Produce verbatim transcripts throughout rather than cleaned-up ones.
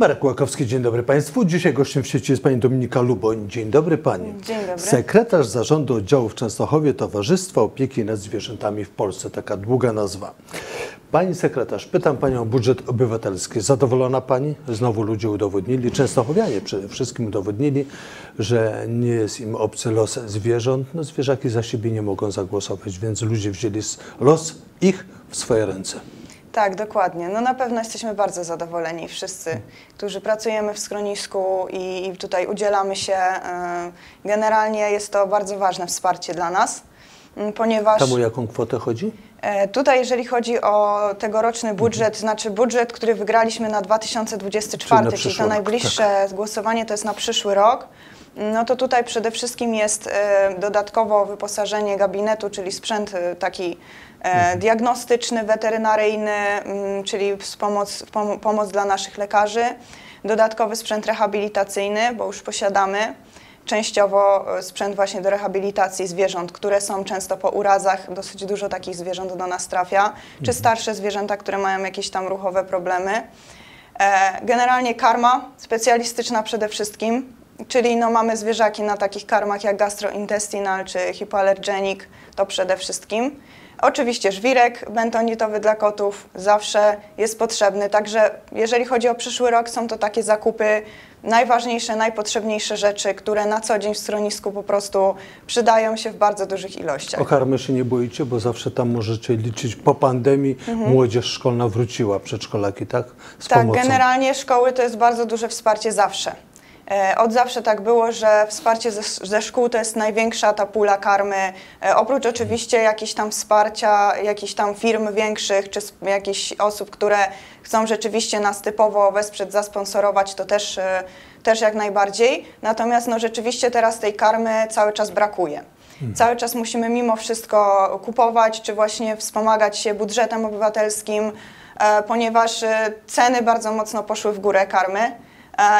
Marek Łakowski, dzień dobry Państwu. Dzisiaj gościem w sieci jest Pani Dominika Luboń. Dzień dobry Pani. Dzień dobry. Sekretarz Zarządu Oddziału w Częstochowie Towarzystwa Opieki nad Zwierzętami w Polsce. Taka długa nazwa. Pani sekretarz, pytam Panią o budżet obywatelski. Zadowolona Pani? Znowu ludzie udowodnili, częstochowianie przede wszystkim udowodnili, że nie jest im obcy los zwierząt. No, zwierzaki za siebie nie mogą zagłosować, więc ludzie wzięli los ich w swoje ręce. Tak, dokładnie. No na pewno jesteśmy bardzo zadowoleni wszyscy, którzy pracujemy w schronisku i, i tutaj udzielamy się. Generalnie jest to bardzo ważne wsparcie dla nas, ponieważ... Tam o jaką kwotę chodzi? Tutaj jeżeli chodzi o tegoroczny budżet, mhm. znaczy budżet, który wygraliśmy na dwa tysiące dwudziesty czwarty, czyli, na czyli to najbliższe rok, tak. głosowanie to jest na przyszły rok. No to tutaj przede wszystkim jest dodatkowo wyposażenie gabinetu, czyli sprzęt taki diagnostyczny, weterynaryjny, czyli pomoc, pomoc dla naszych lekarzy, dodatkowy sprzęt rehabilitacyjny, bo już posiadamy częściowo sprzęt właśnie do rehabilitacji zwierząt, które są często po urazach, dosyć dużo takich zwierząt do nas trafia, czy starsze zwierzęta, które mają jakieś tam ruchowe problemy. Generalnie karma specjalistyczna przede wszystkim. Czyli no, mamy zwierzaki na takich karmach jak gastrointestinal czy hypoallergenic, to przede wszystkim. Oczywiście żwirek bentonitowy dla kotów zawsze jest potrzebny. Także jeżeli chodzi o przyszły rok, są to takie zakupy, najważniejsze, najpotrzebniejsze rzeczy, które na co dzień w schronisku po prostu przydają się w bardzo dużych ilościach. O karmy się nie boicie, bo zawsze tam możecie liczyć. Po pandemii mhm. młodzież szkolna wróciła, przedszkolaki, tak? Z tak, pomocą. Generalnie szkoły to jest bardzo duże wsparcie zawsze. Od zawsze tak było, że wsparcie ze, ze szkół to jest największa ta pula karmy, oprócz oczywiście jakichś tam wsparcia, jakichś tam firm większych, czy jakichś osób, które chcą rzeczywiście nas typowo wesprzeć, zasponsorować, to też, też jak najbardziej. Natomiast no, rzeczywiście teraz tej karmy cały czas brakuje. Hmm. Cały czas musimy mimo wszystko kupować, czy właśnie wspomagać się budżetem obywatelskim, ponieważ ceny bardzo mocno poszły w górę karmy.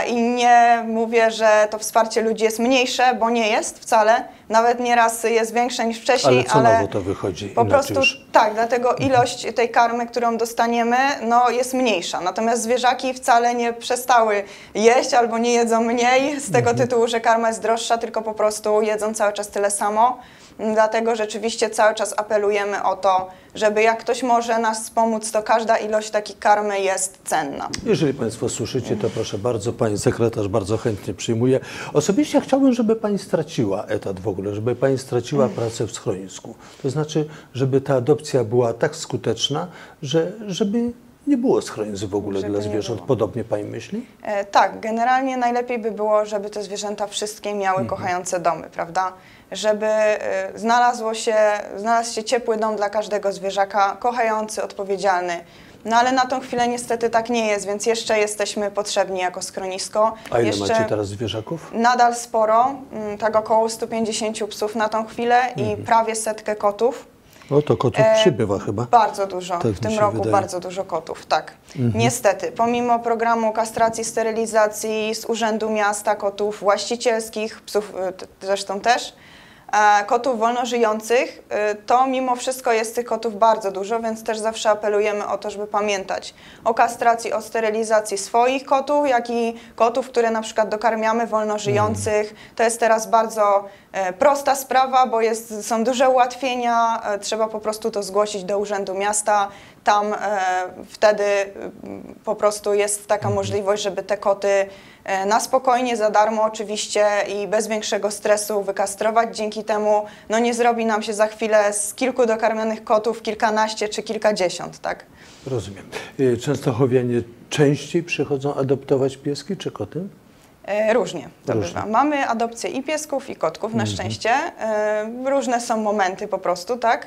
I nie mówię, że to wsparcie ludzi jest mniejsze, bo nie jest wcale. Nawet nieraz jest większe niż wcześniej. Ale cenowo to wychodzi po prostu już. Tak, dlatego ilość tej karmy, którą dostaniemy, no, jest mniejsza. Natomiast zwierzaki wcale nie przestały jeść albo nie jedzą mniej z tego tytułu, że karma jest droższa, tylko po prostu jedzą cały czas tyle samo. Dlatego rzeczywiście cały czas apelujemy o to, żeby jak ktoś może nas wspomóc, to każda ilość takiej karmy jest cenna. Jeżeli Państwo słyszycie, to proszę bardzo, Pani sekretarz bardzo chętnie przyjmuje. Osobiście chciałbym, żeby Pani straciła etat w ogóle, żeby Pani straciła pracę w schronisku. To znaczy, żeby ta adopcja była tak skuteczna, że żeby... nie było schronisk w ogóle żeby dla zwierząt. Podobnie Pani myśli? E, tak, generalnie najlepiej by było, żeby te zwierzęta wszystkie miały mm-hmm. kochające domy, prawda? Żeby e, znalazło się, znalazł się ciepły dom dla każdego zwierzaka, kochający, odpowiedzialny. No ale na tą chwilę niestety tak nie jest, więc jeszcze jesteśmy potrzebni jako schronisko. A ile jeszcze macie teraz zwierzaków? Nadal sporo, m, tak około stu pięćdziesięciu psów na tą chwilę mm-hmm. i prawie setkę kotów. O, to kotów przybywa chyba. Bardzo dużo, tak w tym roku wydaje. Bardzo dużo kotów, tak. Mhm. Niestety, pomimo programu kastracji, sterylizacji z Urzędu Miasta, kotów właścicielskich, psów zresztą też, kotów wolnożyjących, to mimo wszystko jest tych kotów bardzo dużo, więc też zawsze apelujemy o to, żeby pamiętać o kastracji, o sterylizacji swoich kotów, jak i kotów, które na przykład dokarmiamy wolnożyjących. Mm. To jest teraz bardzo prosta sprawa, bo jest, są duże ułatwienia, trzeba po prostu to zgłosić do Urzędu Miasta. Tam e, wtedy po prostu jest taka możliwość, żeby te koty e, na spokojnie, za darmo oczywiście i bez większego stresu wykastrować. Dzięki temu no, nie zrobi nam się za chwilę z kilku dokarmionych kotów kilkanaście czy kilkadziesiąt, tak? Rozumiem. Częstochowianie częściej przychodzą adoptować pieski czy koty? Różnie to bywa. Mamy adopcję i piesków, i kotków, na szczęście. Różne są momenty po prostu, tak?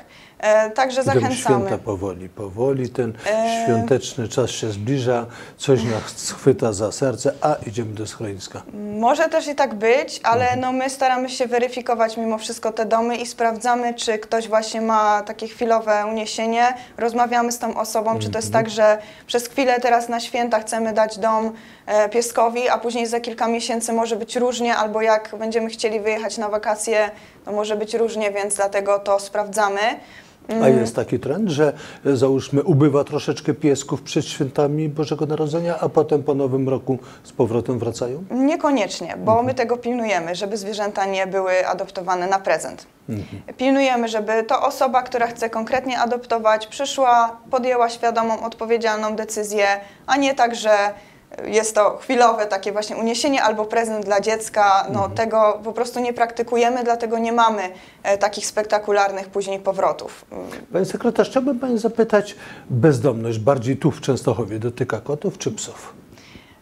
Także zachęcamy. Święta powoli, powoli. Ten świąteczny czas się zbliża, coś nas chwyta za serce, a idziemy do schroniska. Może też i tak być, ale no my staramy się weryfikować mimo wszystko te domy i sprawdzamy, czy ktoś właśnie ma takie chwilowe uniesienie. Rozmawiamy z tą osobą, czy to jest tak, że przez chwilę teraz na święta chcemy dać dom pieskowi, a później za kilka miesięcy może być różnie, albo jak będziemy chcieli wyjechać na wakacje, to może być różnie, więc dlatego to sprawdzamy. A jest taki trend, że załóżmy ubywa troszeczkę piesków przed świętami Bożego Narodzenia, a potem po Nowym Roku z powrotem wracają? Niekoniecznie, bo mhm. my tego pilnujemy, żeby zwierzęta nie były adoptowane na prezent. Mhm. Pilnujemy, żeby to osoba, która chce konkretnie adoptować, przyszła, podjęła świadomą, odpowiedzialną decyzję, a nie tak, że jest to chwilowe takie właśnie uniesienie albo prezent dla dziecka. No, mhm. tego po prostu nie praktykujemy, dlatego nie mamy e, takich spektakularnych później powrotów. Pani sekretarz, chciałbym Pani zapytać, bezdomność bardziej tu w Częstochowie dotyka kotów czy psów?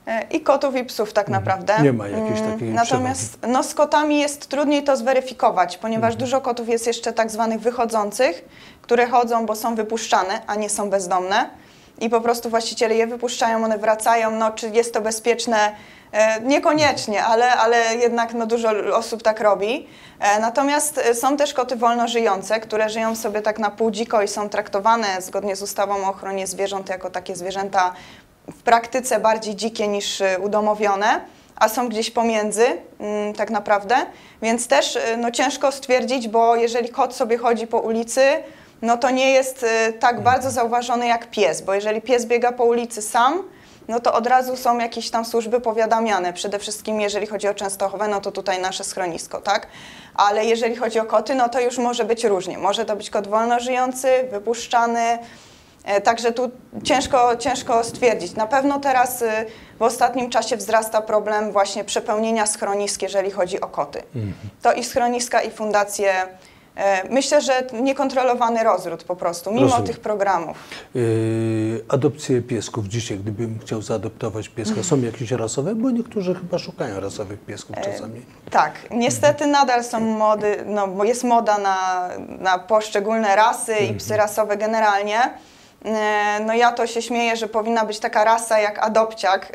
E, I kotów, i psów tak mhm. naprawdę. Nie ma jakiejś takiej e, Natomiast no, z kotami jest trudniej to zweryfikować, ponieważ mhm. dużo kotów jest jeszcze tak zwanych wychodzących, które chodzą, bo są wypuszczane, a nie są bezdomne. I po prostu właściciele je wypuszczają, one wracają, no czy jest to bezpieczne? Niekoniecznie, ale, ale jednak no, dużo osób tak robi. Natomiast są też koty wolno żyjące, które żyją sobie tak na pół dziko i są traktowane zgodnie z ustawą o ochronie zwierząt jako takie zwierzęta w praktyce bardziej dzikie niż udomowione, a są gdzieś pomiędzy tak naprawdę. Więc też no, ciężko stwierdzić, bo jeżeli kot sobie chodzi po ulicy, no to nie jest tak bardzo zauważony jak pies, bo jeżeli pies biega po ulicy sam, no to od razu są jakieś tam służby powiadamiane. Przede wszystkim jeżeli chodzi o Częstochowę, no to tutaj nasze schronisko, tak? Ale jeżeli chodzi o koty, no to już może być różnie. Może to być kot wolno żyjący, wypuszczany, także tu ciężko, ciężko stwierdzić. Na pewno teraz w ostatnim czasie wzrasta problem właśnie przepełnienia schronisk, jeżeli chodzi o koty. To i schroniska, i fundacje. Myślę, że niekontrolowany rozród po prostu, mimo Rozumiem. tych programów. Yy, adopcje piesków dzisiaj, gdybym chciał zaadoptować pieska, są jakieś rasowe? Bo niektórzy chyba szukają rasowych piesków czasami. Yy, tak, niestety yy. nadal są mody, no, jest moda na, na poszczególne rasy yy. i psy rasowe generalnie. No ja to się śmieję, że powinna być taka rasa jak adopciak,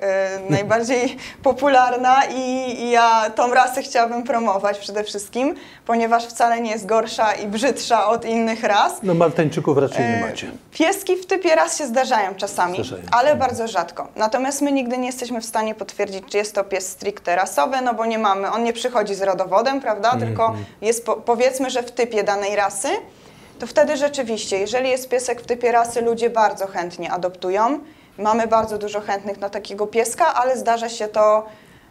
najbardziej popularna i ja tą rasę chciałabym promować przede wszystkim, ponieważ wcale nie jest gorsza i brzydsza od innych ras. No Maltańczyków raczej nie macie. Pieski w typie ras się zdarzają czasami, zdarzają. ale bardzo rzadko. Natomiast my nigdy nie jesteśmy w stanie potwierdzić, czy jest to pies stricte rasowy, no bo nie mamy, on nie przychodzi z rodowodem, prawda, mm-hmm. tylko jest po, powiedzmy, że w typie danej rasy. To wtedy rzeczywiście, jeżeli jest piesek w typie rasy, ludzie bardzo chętnie adoptują. Mamy bardzo dużo chętnych na takiego pieska, ale zdarza się to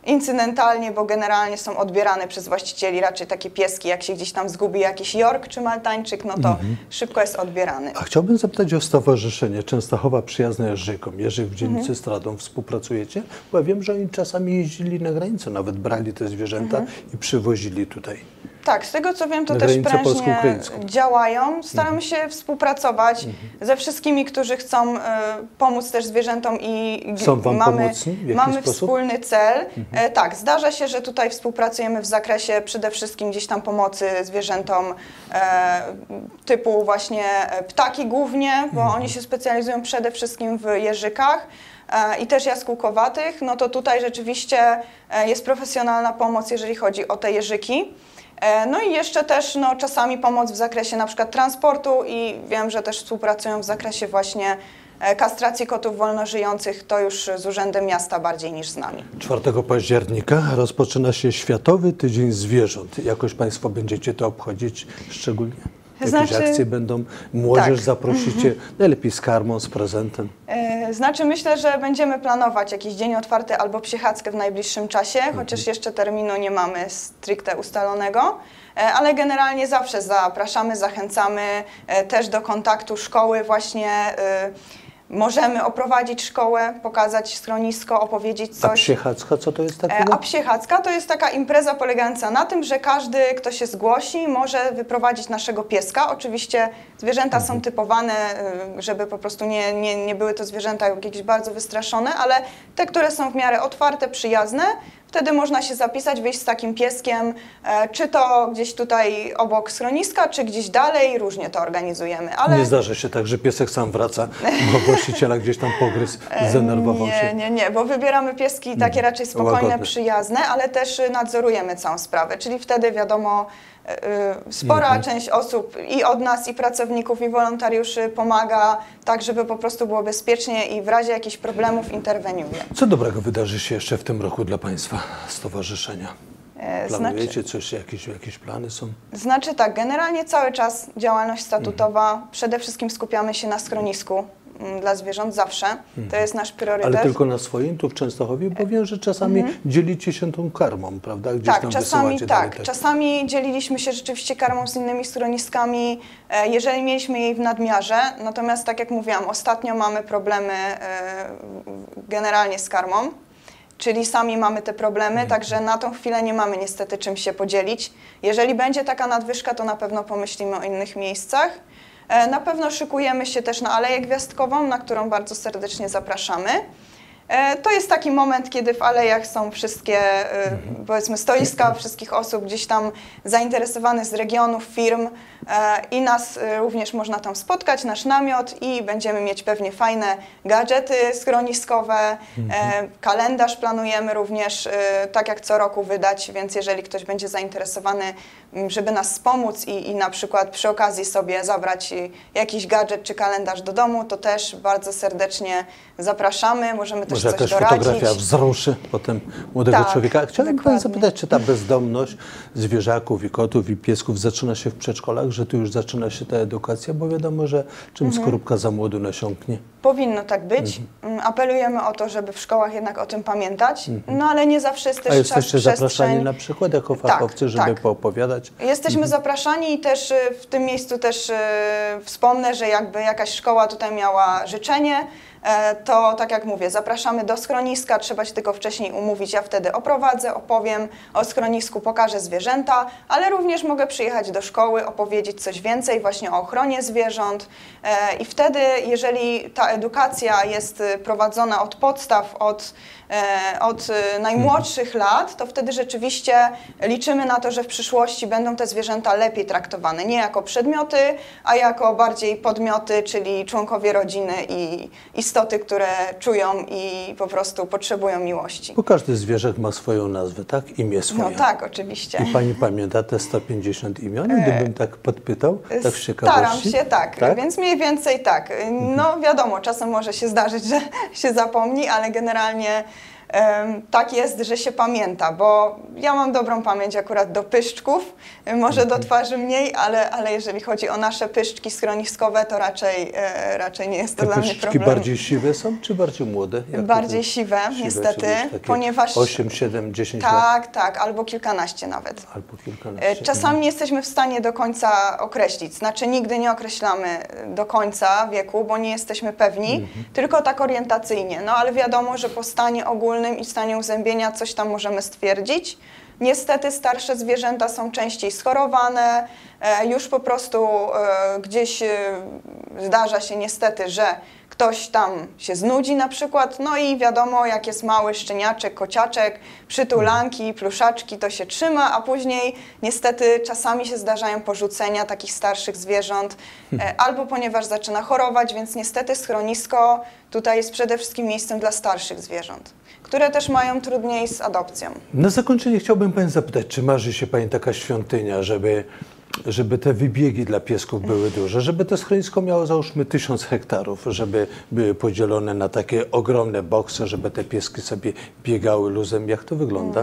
incydentalnie, bo generalnie są odbierane przez właścicieli raczej takie pieski, jak się gdzieś tam zgubi jakiś York czy Maltańczyk, no to mhm. szybko jest odbierany. A chciałbym zapytać o stowarzyszenie Częstochowa Przyjazna Jerzykom. Jerzy w dzielnicy mhm. Stradą współpracujecie? Bo ja wiem, że oni czasami jeździli na granicę, nawet brali te zwierzęta mhm. i przywozili tutaj. Tak, z tego co wiem, to też prężnie działają. Staramy się mhm. współpracować mhm. ze wszystkimi, którzy chcą y, pomóc też zwierzętom i Są wam mamy, pomocni? W jaki mamy sposób? wspólny cel. Mhm. E, tak, zdarza się, że tutaj współpracujemy w zakresie przede wszystkim gdzieś tam pomocy zwierzętom e, typu właśnie ptaki głównie, bo mhm. oni się specjalizują przede wszystkim w jeżykach. I też jaskółkowatych, no to tutaj rzeczywiście jest profesjonalna pomoc, jeżeli chodzi o te jeżyki. No i jeszcze też no, czasami pomoc w zakresie na przykład transportu i wiem, że też współpracują w zakresie właśnie kastracji kotów wolnożyjących, to już z Urzędem Miasta bardziej niż z nami. czwartego października rozpoczyna się Światowy Tydzień Zwierząt. Jakoś Państwo będziecie to obchodzić szczególnie? Jakieś znaczy, akcje będą, młodzież tak. zaprosicie, najlepiej z karmą, z prezentem. Yy, znaczy myślę, że będziemy planować jakiś dzień otwarty albo psiechackę w najbliższym czasie, yy. chociaż jeszcze terminu nie mamy stricte ustalonego, yy, ale generalnie zawsze zapraszamy, zachęcamy yy, też do kontaktu szkoły właśnie. Yy, Możemy oprowadzić szkołę, pokazać schronisko, opowiedzieć coś. A psiechacka co to jest takiego? A psiechacka to jest taka impreza polegająca na tym, że każdy, kto się zgłosi, może wyprowadzić naszego pieska. Oczywiście zwierzęta są typowane, żeby po prostu nie, nie, nie były to zwierzęta jakieś bardzo wystraszone, ale te, które są w miarę otwarte, przyjazne, wtedy można się zapisać, wyjść z takim pieskiem, czy to gdzieś tutaj obok schroniska, czy gdzieś dalej, różnie to organizujemy. Ale... Nie zdarza się tak, że piesek sam wraca, bo właściciela gdzieś tam pogryzł, zdenerwował się. Nie, nie, nie, bo wybieramy pieski takie raczej spokojne, Łagodne. przyjazne, ale też nadzorujemy całą sprawę, czyli wtedy wiadomo, spora mhm. część osób i od nas, i pracowników, i wolontariuszy pomaga tak, żeby po prostu było bezpiecznie i w razie jakichś problemów interweniuje. Co dobrego wydarzy się jeszcze w tym roku dla Państwa stowarzyszenia? Planujecie znaczy, coś, jakieś, jakieś plany są? Znaczy tak, generalnie cały czas działalność statutowa, mhm. przede wszystkim skupiamy się na schronisku dla zwierząt zawsze, mhm. to jest nasz priorytet. Ale tylko na swoim, tu w Częstochowie, bo wiem, że czasami mhm. dzielicie się tą karmą, prawda? Gdzieś tak, tam czasami tak. Dalej, tak, czasami dzieliliśmy się rzeczywiście karmą z innymi schroniskami, jeżeli mieliśmy jej w nadmiarze, natomiast tak jak mówiłam, ostatnio mamy problemy generalnie z karmą. Czyli sami mamy te problemy, także na tą chwilę nie mamy niestety czym się podzielić. Jeżeli będzie taka nadwyżka, to na pewno pomyślimy o innych miejscach. Na pewno szykujemy się też na Aleję Gwiazdkową, na którą bardzo serdecznie zapraszamy. To jest taki moment, kiedy w alejach są wszystkie, powiedzmy, stoiska wszystkich osób gdzieś tam zainteresowanych z regionów, firm i nas również można tam spotkać, nasz namiot i będziemy mieć pewnie fajne gadżety schroniskowe, kalendarz planujemy również, tak jak co roku wydać, więc jeżeli ktoś będzie zainteresowany, żeby nas wspomóc i, i na przykład przy okazji sobie zabrać jakiś gadżet czy kalendarz do domu, to też bardzo serdecznie zapraszamy, możemy też Może jakaś fotografia wzruszy potem młodego tak, człowieka. Chciałem Pani zapytać, czy ta bezdomność zwierzaków i kotów i piesków zaczyna się w przedszkolach, że tu już zaczyna się ta edukacja, bo wiadomo, że czym mhm. skorupka za młodu nasiąknie. Powinno tak być. Mhm. Apelujemy o to, żeby w szkołach jednak o tym pamiętać, mhm. no ale nie zawsze jest też czas, przestrzeń. A jesteście zapraszani na przykład jako fachowcy, tak, żeby tak. poopowiadać? Jesteśmy mhm. zapraszani i też w tym miejscu też yy, wspomnę, że jakby jakaś szkoła tutaj miała życzenie, to tak jak mówię, zapraszamy do schroniska, trzeba się tylko wcześniej umówić, ja wtedy oprowadzę, opowiem o schronisku, pokażę zwierzęta, ale również mogę przyjechać do szkoły, opowiedzieć coś więcej właśnie o ochronie zwierząt i wtedy, jeżeli ta edukacja jest prowadzona od podstaw, od, od najmłodszych lat, to wtedy rzeczywiście liczymy na to, że w przyszłości będą te zwierzęta lepiej traktowane, nie jako przedmioty, a jako bardziej podmioty, czyli członkowie rodziny i istoty, które czują i po prostu potrzebują miłości. Bo każdy zwierzak ma swoją nazwę, tak? Imię swoje. No tak, oczywiście. I Pani pamięta te sto pięćdziesiąt imion? Gdybym tak podpytał, tak z ciekawości. Staram się, tak, tak, więc mniej więcej tak. No wiadomo, czasem może się zdarzyć, że się zapomni, ale generalnie tak jest, że się pamięta, bo ja mam dobrą pamięć akurat do pyszczków, może do twarzy mniej, ale, ale jeżeli chodzi o nasze pyszczki schroniskowe, to raczej, raczej nie jest to Te dla mnie problem. Pyszczki bardziej siwe są, czy bardziej młode? Jak bardziej siwe, siwe, niestety, ponieważ... osiem, siedem, dziesięć tak, lat? Tak, tak, albo kilkanaście nawet. Albo kilkanaście. Czasami nie jesteśmy w stanie do końca określić, znaczy nigdy nie określamy do końca wieku, bo nie jesteśmy pewni, mhm. tylko tak orientacyjnie, no ale wiadomo, że po stanie ogólnym i stanie uzębienia coś tam możemy stwierdzić. Niestety starsze zwierzęta są częściej schorowane, już po prostu gdzieś zdarza się niestety, że ktoś tam się znudzi na przykład, no i wiadomo, jak jest mały szczeniaczek, kociaczek, przytulanki, pluszaczki, to się trzyma, a później niestety czasami się zdarzają porzucenia takich starszych zwierząt, albo ponieważ zaczyna chorować, więc niestety schronisko tutaj jest przede wszystkim miejscem dla starszych zwierząt, które też mają trudniej z adopcją. Na zakończenie chciałbym Pani zapytać, czy marzy się Pani taka świątynia, żeby... żeby te wybiegi dla piesków były duże, żeby to schronisko miało załóżmy tysiąc hektarów, żeby były podzielone na takie ogromne boksy, żeby te pieski sobie biegały luzem. Jak to wygląda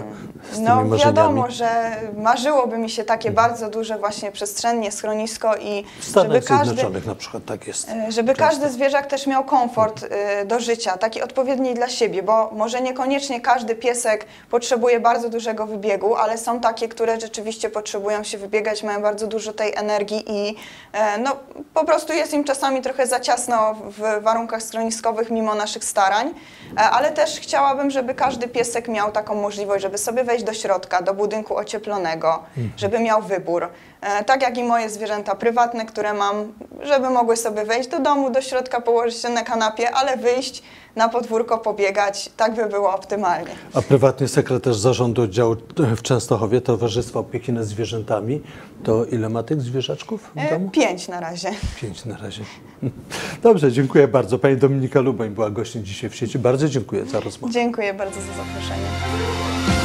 z tymi marzeniami? No wiadomo, że marzyłoby mi się takie bardzo duże właśnie przestrzennie schronisko i w Stanach Zjednoczonych na przykład tak jest. Żeby każdy zwierzak też miał komfort do życia, taki odpowiedni dla siebie, bo może niekoniecznie każdy piesek potrzebuje bardzo dużego wybiegu, ale są takie, które rzeczywiście potrzebują się wybiegać, mają bardzo dużo tej energii i no, po prostu jest im czasami trochę za ciasno w warunkach schroniskowych mimo naszych starań, ale też chciałabym, żeby każdy piesek miał taką możliwość, żeby sobie wejść do środka, do budynku ocieplonego, żeby miał wybór. Tak jak i moje zwierzęta prywatne, które mam, żeby mogły sobie wejść do domu, do środka, położyć się na kanapie, ale wyjść na podwórko, pobiegać, tak by było optymalnie. A prywatny sekretarz zarządu oddziału w Częstochowie Towarzystwa Opieki nad Zwierzętami, to ile ma tych zwierzaczków w domu? Pięć na razie. Pięć na razie. Dobrze, dziękuję bardzo. Pani Dominika Luboń była gościem dzisiaj w sieci. Bardzo dziękuję za rozmowę. Dziękuję bardzo za zaproszenie.